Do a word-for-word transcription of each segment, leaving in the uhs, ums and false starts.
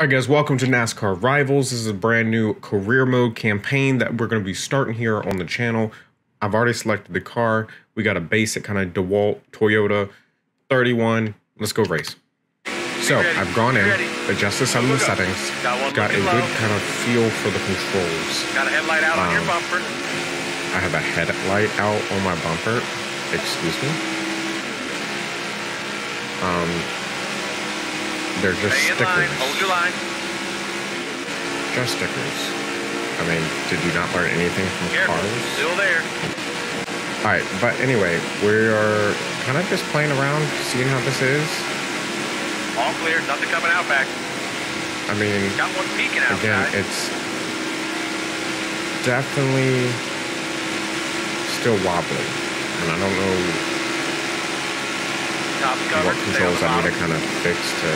All right, guys, welcome to NASCAR Rivals. This is a brand new career mode campaign that we're going to be starting here on the channel. I've already selected the car. We got a basic kind of DeWalt Toyota thirty-one. Let's go race. So I've gone in, adjusted some of the settings, got a good kind of feel for the controls. Got a headlight out um, on your bumper. I have a headlight out on my bumper. Excuse me. Um... They're just stickers. Line, hold your line. Just stickers. I mean, did you not learn anything from Careful. Cars? Still there. All right, but anyway, we are kind of just playing around, seeing how this is. All clear. Nothing coming out back. I mean, got one peeking out. Again, it's definitely still wobbly, and I don't know Top cover, what controls I need to kind of fix to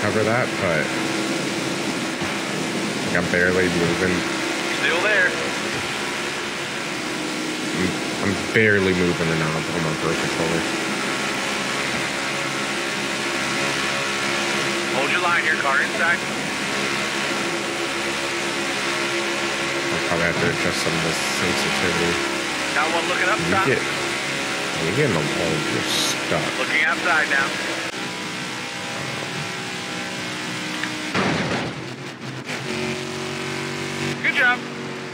cover that, but like I'm barely moving. Still there. I'm, I'm barely moving the knob on my birth controller. Hold your line here, car inside. I'll probably have to adjust some of the sensitivity. Got one looking up top. Get, you're getting a lot of your stuff. Looking outside now.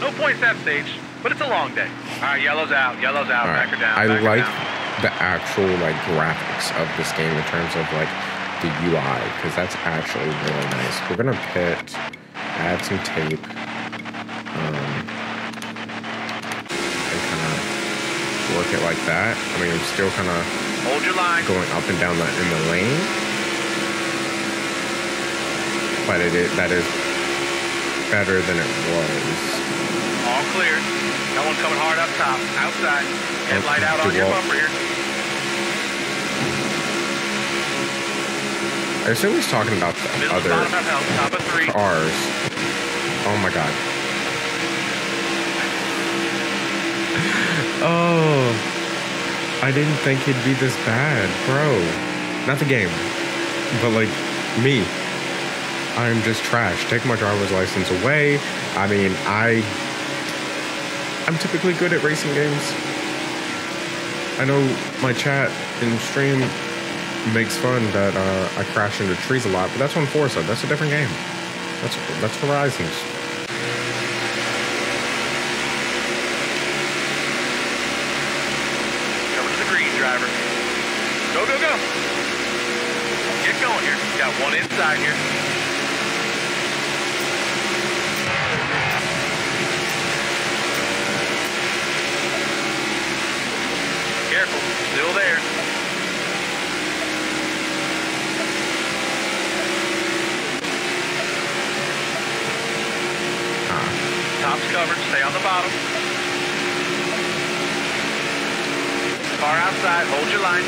No points that stage, but it's a long day. All right, yellow's out, yellow's out, right. Back or down. I back like down. The actual like graphics of this game in terms of like the U I, because that's actually really nice. We're gonna pit, add some tape, um, and kind of work it like that. I mean, I'm still kind of hold your line, going up and down the, in the lane, but it is, that is better than it was. All clear. That one coming hard up top, outside. Headlight out on your bumper here. I assume he's talking about the Middle other top of three. Cars. Oh my god. Oh, I didn't think it'd be this bad, bro. Not the game, but like me. I'm just trash. Take my driver's license away. I mean, I. I'm typically good at racing games. I know my chat and stream makes fun that uh, I crash into trees a lot, but that's on Forza. That's a different game. That's that's Horizons. Coming to the green, driver. Go, go, go. Get going here. Got one inside here. Careful, still there. Uh-huh. Top's covered, stay on the bottom. Car outside, hold your line.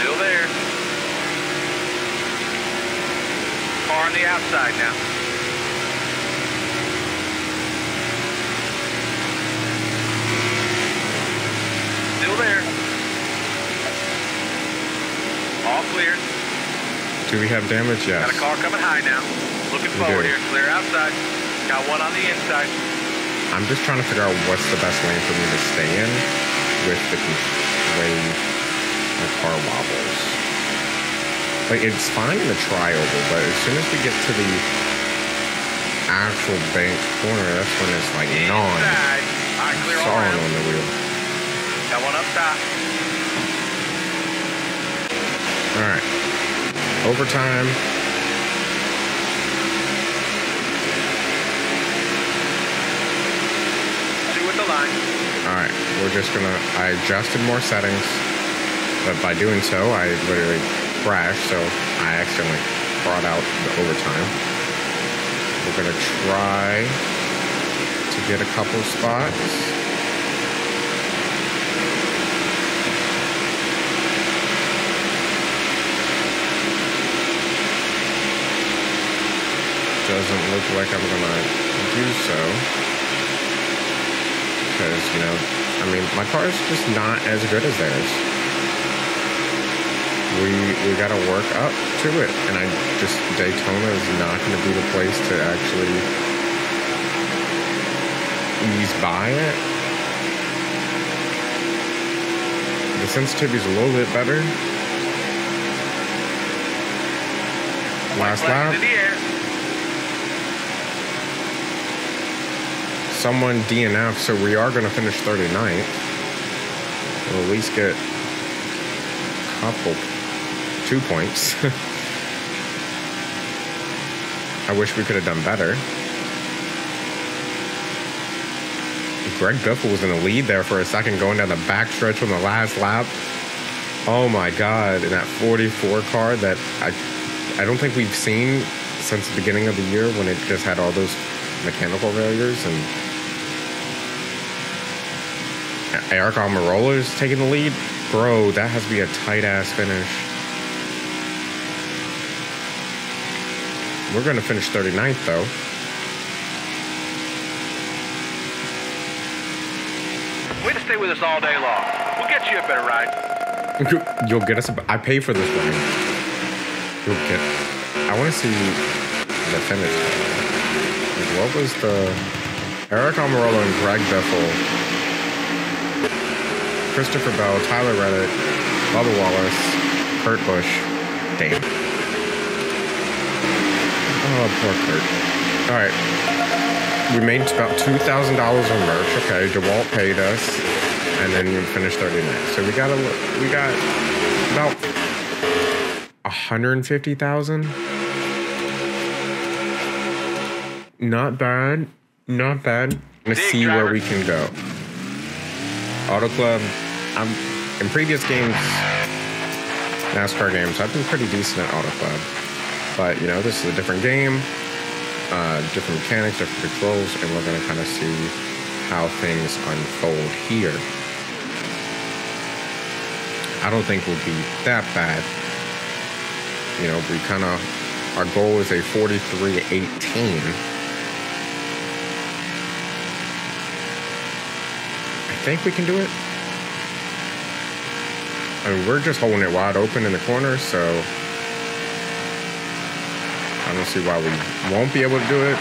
Still there. Car on the outside now. There. All clear. Do we have damage? Yes. Got a car coming high now. Looking we forward do. Here. Clear outside. Got one on the inside. I'm just trying to figure out what's the best lane for me to stay in with the way the car wobbles. Like, it's fine in the trioval, but as soon as we get to the actual bank corner, that's when it's like gnawing. Right, clear all around. On the wheel. Got one up top. All right. Overtime. Two with the line. All right. We're just going to... I adjusted more settings. But by doing so, I literally crashed. So I accidentally brought out the overtime. We're going to try to get a couple spots. Doesn't look like I'm gonna do so, because, you know, I mean, my car is just not as good as theirs. We we got to work up to it, and I just Daytona is not going to be the place to actually ease by it. The sensitivity is a little bit better. Last lap. Someone D N F, so we are going to finish thirty-ninth. We'll at least get a couple, two points. I wish we could have done better. Greg Biffle was in the lead there for a second, going down the backstretch on the last lap. Oh my God! And that forty-four car that I, I don't think we've seen since the beginning of the year when it just had all those mechanical failures. And Aric Almirola is taking the lead. Bro, that has to be a tight-ass finish. We're going to finish thirty-ninth, though. Way to stay with us all day long. We'll get you a better ride. You'll get us a... I pay for this ride. You'll get... I want to see the finish. What was the... Aric Almirola and Greg Biffle, Christopher Bell, Tyler Reddick, Bubba Wallace, Kurt Busch, damn. Oh, poor Kurt. Alright. We made about two thousand dollars on merch. Okay, DeWalt paid us. And then we finished thirty-ninth. So we got a... We got about... one hundred fifty thousand dollars? Not bad, not bad. I'm gonna see driver. Where we can go. Auto Club, I'm in previous games, NASCAR games, I've been pretty decent at Auto Club. But you know, this is a different game, uh, different mechanics, different controls, and we're gonna kind of see how things unfold here. I don't think we'll be that bad. You know, we kind of, our goal is a forty-three eighteen. Think we can do it? I mean, we're just holding it wide open in the corner, so I don't see why we won't be able to do it.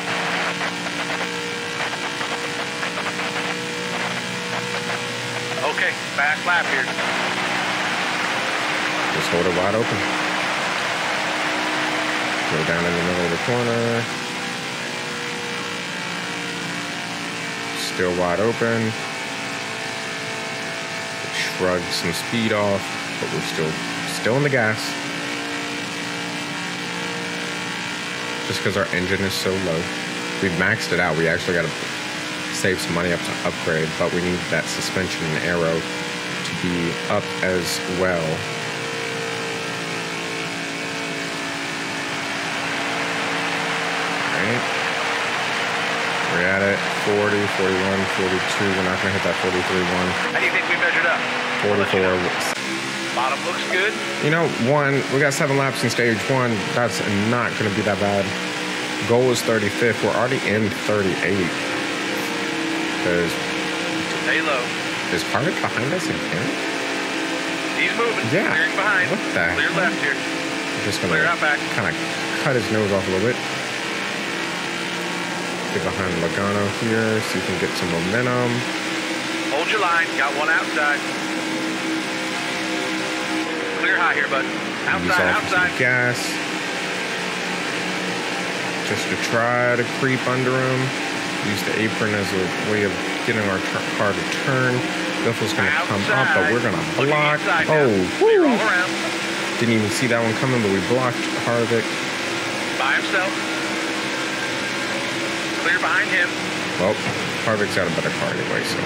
Okay, back lap here. Just hold it wide open. Go down in the middle of the corner. Still wide open. Shrugged some speed off, but we're still still in the gas. Just because our engine is so low. We've maxed it out. We actually got to save some money up to upgrade, but we need that suspension and aero to be up as well. Alright. We're at it. forty, forty-one, forty-two. We're not going to hit that forty-three one. How do you think we measured up? forty-four. Bottom looks good. You know, one, we got seven laps in stage one. That's not going to be that bad. Goal is thirty-fifth. We're already in thirty-eight. There's... Stay low. Is Harvick behind us again? He's moving. Yeah. Clearing behind. What the Clear heck? Left here. I'm just going to kind of cut his nose off a little bit. Get behind Logano here, so you can get some momentum. Hold your line. Got one outside. Clear high here, bud. Outside, outside. Gas. Just to try to creep under him. Use the apron as a way of getting our car to turn. Biffle's going to come up, but we're going to block. Oh, woo. Didn't even see that one coming, but we blocked Harvick. By himself. Clear behind him. Well, Harvick's got a better car anyway, so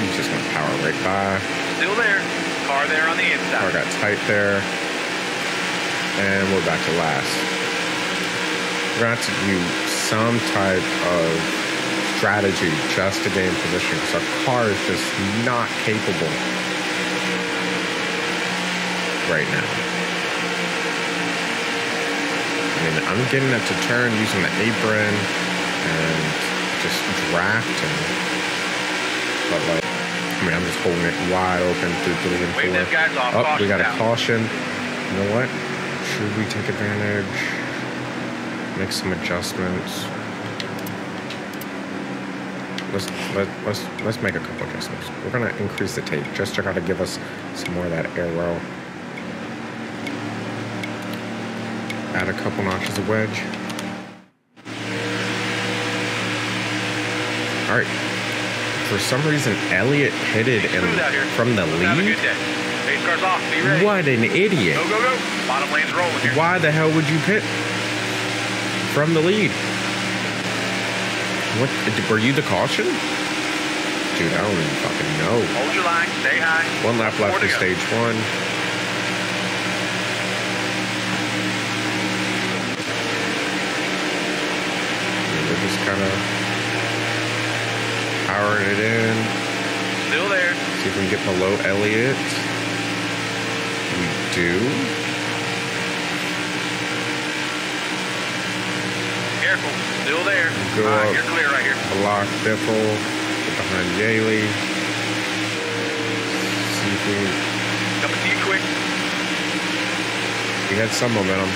he's just gonna power right by. Still there. Car there on the inside. Car got tight there. And we're back to last. We're gonna have to do some type of strategy just to gain position because our car is just not capable right now. And I'm getting it to turn using the apron and just drafting. But like, I mean, I'm just holding it wide open through three and four. Oh, we got a caution. You know what? Should we take advantage? Make some adjustments. Let's let let's let's make a couple adjustments. We're gonna increase the tape just to kind of give us some more of that aero. Add a couple notches of wedge. All right. For some reason, Elliott pitted him from the lead. What an idiot! Go, go, go. Bottom lane's rolling here. Why the hell would you pit from the lead? What? Were you the caution? Dude, I don't even fucking know. Hold your line. Stay high. One lap left in stage one. We're just kind of powering it in. Still there. See if we can get below Elliott. We do. Careful. Still there. Go uh, up. You're clear right here. Block Biffle. Get behind Yaley. See if we... Coming to you quick. We had some momentum.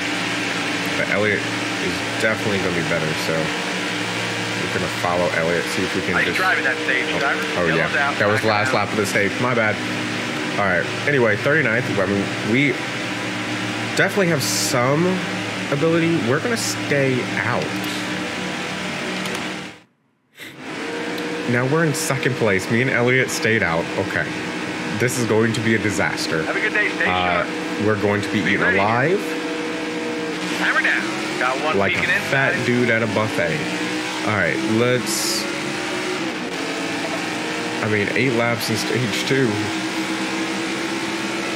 But Elliott is definitely going to be better, so... We're going to follow Elliott, see if we can just... driving that stage, oh, driver. Oh, yeah. That was last lap of the stage. My bad. All right. Anyway, thirty-ninth. I mean, we definitely have some ability. We're going to stay out. Now we're in second place. Me and Elliott stayed out. Okay. This is going to be a disaster. Have a good day, stage. Uh, we're going to be, be eaten ready. alive. Hammer down. Got one like a fat inside. dude at a buffet. All right, let's, I mean, eight laps in stage two.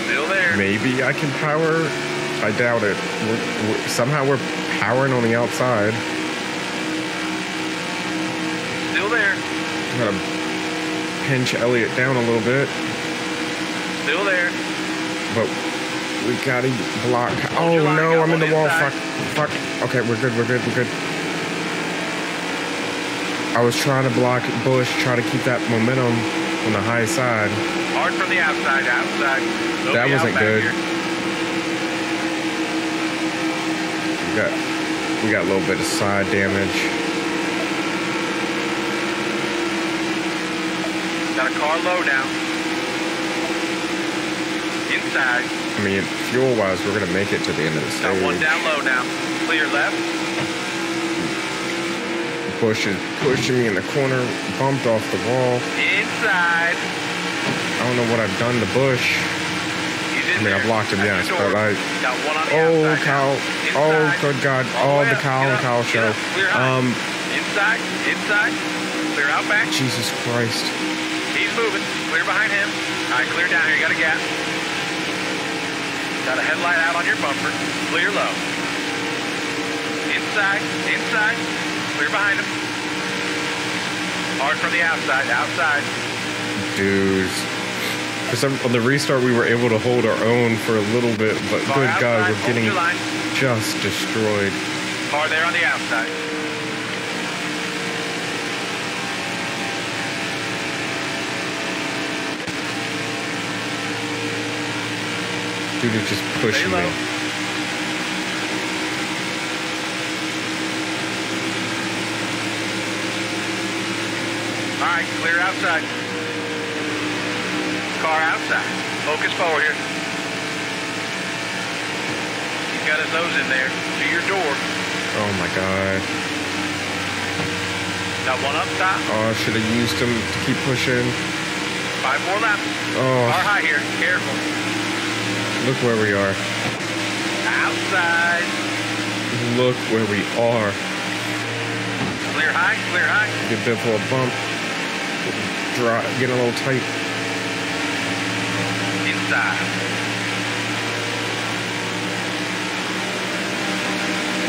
Still there. Maybe I can power, I doubt it. We're, we're, somehow we're powering on the outside. Still there. I'm gonna pinch Elliott down a little bit. Still there. But we gotta block. Oh no, I'm in the wall, fuck, fuck. Okay, we're good, we're good, we're good. I was trying to block Busch, try to keep that momentum on the high side. Hard from the outside, outside. They'll that wasn't out good. Here. We got, we got a little bit of side damage. Got a car low now. Inside. I mean, fuel-wise, we're gonna make it to the end of the stage. Got one down low now. Clear left. Busch is pushing me in the corner, bumped off the wall. Inside. I don't know what I've done to Busch. I mean, I blocked him, yes, but like, oh, Kyle, oh, good God, all the Kyle and Kyle show. Um, inside, inside, clear out back. Jesus Christ. He's moving, clear behind him. All right, clear down here, you got a gap. Got a headlight out on your bumper, clear low. Inside, inside. Clear behind him. Hard from the outside, outside. Dude. For some, on the restart, we were able to hold our own for a little bit, but Car good God, we're getting just destroyed. Car there on the outside. Dude is just pushing me. All right, clear outside. Car outside. Focus forward here. He's got his nose in there to your door. Oh, my God. Got one up top. Oh, I should have used him to keep pushing. Five more laps. Oh. Car high here. Careful. Look where we are. Outside. Look where we are. Clear high, clear high. Get Biffle a bump. Dry, getting a little tight. Inside.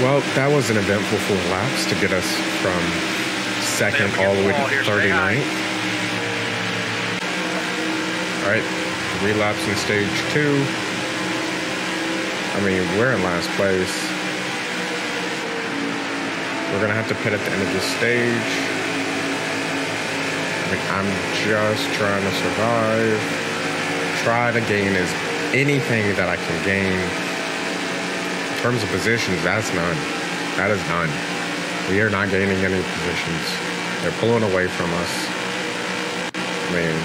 Well, that was an eventful four laps to get us from second all the way to thirty-ninth. All right, relapse in stage two. I mean, we're in last place. We're gonna have to pit at the end of this stage. like, I'm just trying to survive, try to gain as anything that I can gain. In terms of positions, that's none. That is none. We are not gaining any positions. They're pulling away from us. I mean,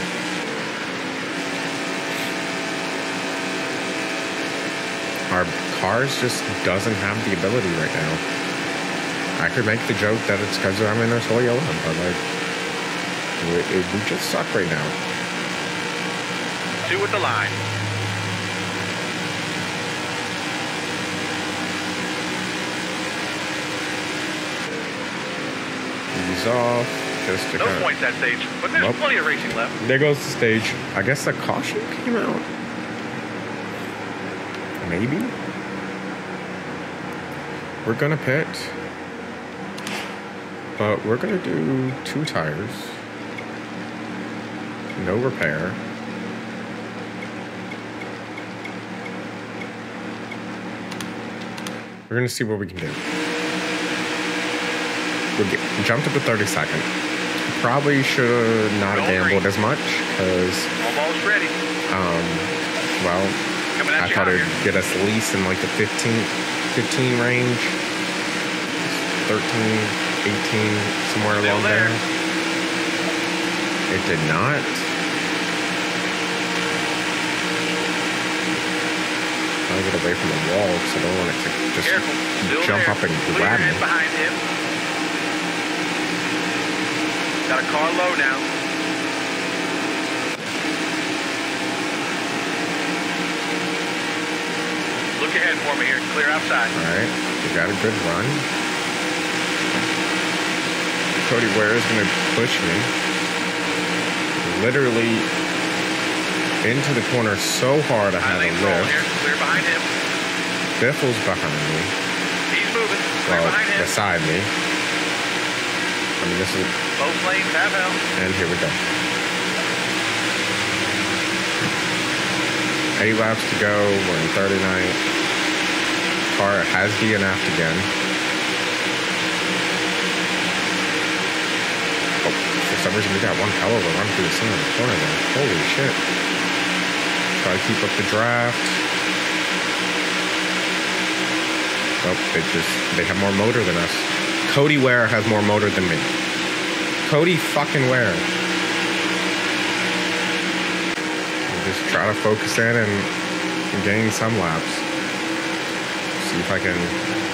our cars just doesn't have the ability right now. I could make the joke that it's because I'm in a Toyota, but like, we, it, we just suck right now. Two with the line. He's off. Just to no cut. Points that stage, but there's nope. plenty of racing left. There goes the stage. I guess the caution came out. Maybe. We're gonna pit. But we're gonna do two tires, no repair. We're gonna see what we can do. We'll get, jump to the thirty second. Probably should not have gambled as much because, um, well, I thought it'd get us at least in like the fifteen, fifteen range, thirteen. eighteen, somewhere along there. It did not. I get away from the wall because I don't want it to just jump up and grab me. Got a car low now. Look ahead for me here. Clear outside. All right. We got a good run. Cody Ware is going to push me literally into the corner so hard I had a lift. Clear behind him. Biffle's behind me. He's moving. Clear well, behind him. Beside me. I mean, this is... Both lanes have him. And here we go. Eight laps to go. We're in thirty-ninth. Car has D N F'd again. For some reason, we got one hell of a run through the center of the corner there. Holy shit. Try to keep up the draft. Nope, they just, they have more motor than us. Cody Ware has more motor than me. Cody fucking Ware. Just try to focus in and gain some laps. See if I can...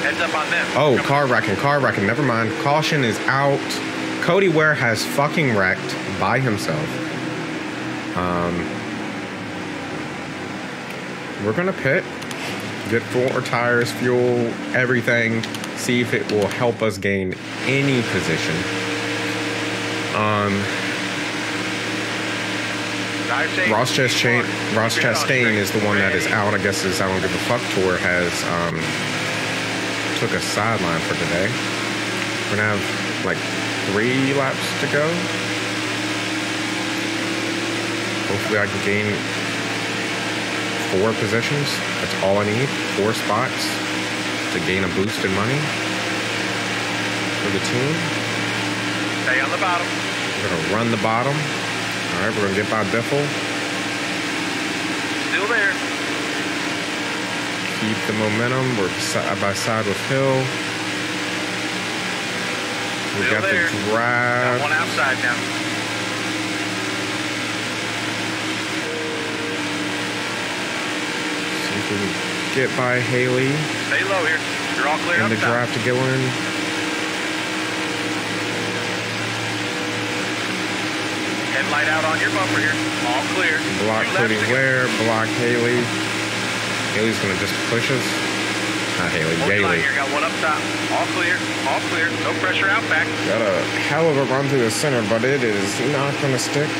Heads up on them. Oh, Come car wrecking, car wrecking. Never mind. Caution is out. Cody Ware has fucking wrecked by himself. Um, we're going to pit, get four tires, fuel, everything, see if it will help us gain any position. Um, Ross Chastain, Ross Chastain is the one that is out. I guess his I Don't Give a Fuck tour has um, took a sideline for today. We're going to have, like... three laps to go. Hopefully I can gain four positions. That's all I need. Four spots to gain a boost in money for the team. Stay on the bottom. We're going to run the bottom. All right, we're going to get by Biffle. Still there. Keep the momentum. We're side by side with Hill. We got the drive. Got one outside now. See if we can get by Haley. Stay low here. You're all clear. And the drive to Gillen. Headlight out on your bumper here. All clear. Block Cody Ware. Block Haley. Haley's gonna just push us. Not Haley, Haley. Got one up top. All clear, all clear. No pressure out back. Got a hell of a run through the center, but it is not going to stick.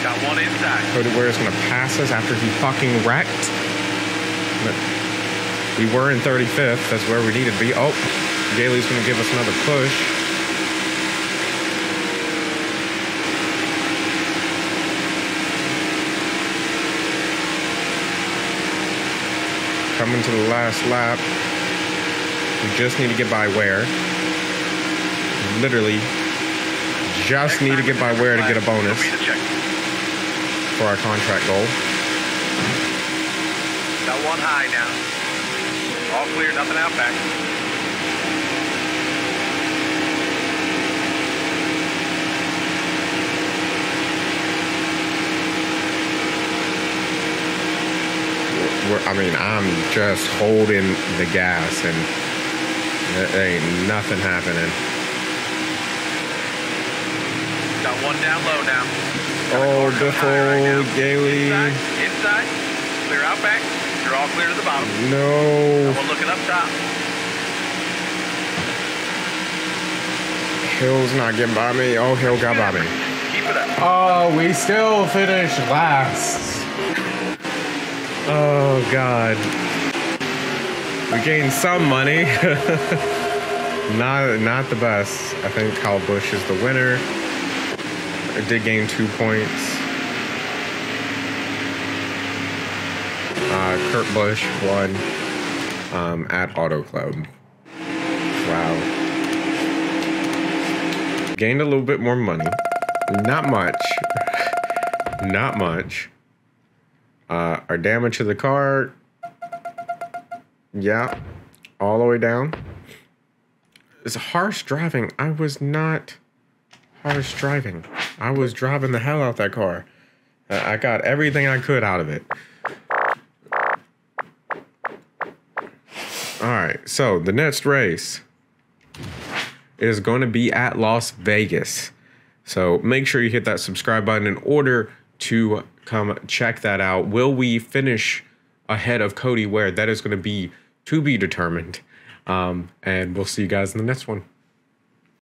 Got one inside. Cody Ware is going to pass us after he fucking wrecked. We were in thirty-fifth. That's where we needed to be. Oh, Haley's going to give us another push. Coming to the last lap. We just need to get by Ware. Literally, just need to get by Ware to get a bonus for our contract goal. Got one high now. All clear, nothing out back. We're, I mean, I'm just holding the gas and there ain't nothing happening. Got one down low now. Oh, Biffle, right Daly. Inside, inside, clear out back. You're all clear to the bottom. No. Someone looking up top. Hill's not getting by me. Oh, Hill got by me. Keep it up. Oh, we still finished last. Oh, God. We gained some money. not, not the best. I think Kyle Busch is the winner. I did gain two points. Uh, Kurt Busch won um, at Auto Club. Wow. Gained a little bit more money. Not much. Not much. Uh, our damage to the car. Yeah. All the way down. It's harsh driving. I was not harsh driving. I was driving the hell out that car. Uh, I got everything I could out of it. All right, so the next race is going to be at Las Vegas. So make sure you hit that subscribe button in order to come check that out. Will we finish ahead of Cody Ware? That is going to be to be determined. Um, and we'll see you guys in the next one.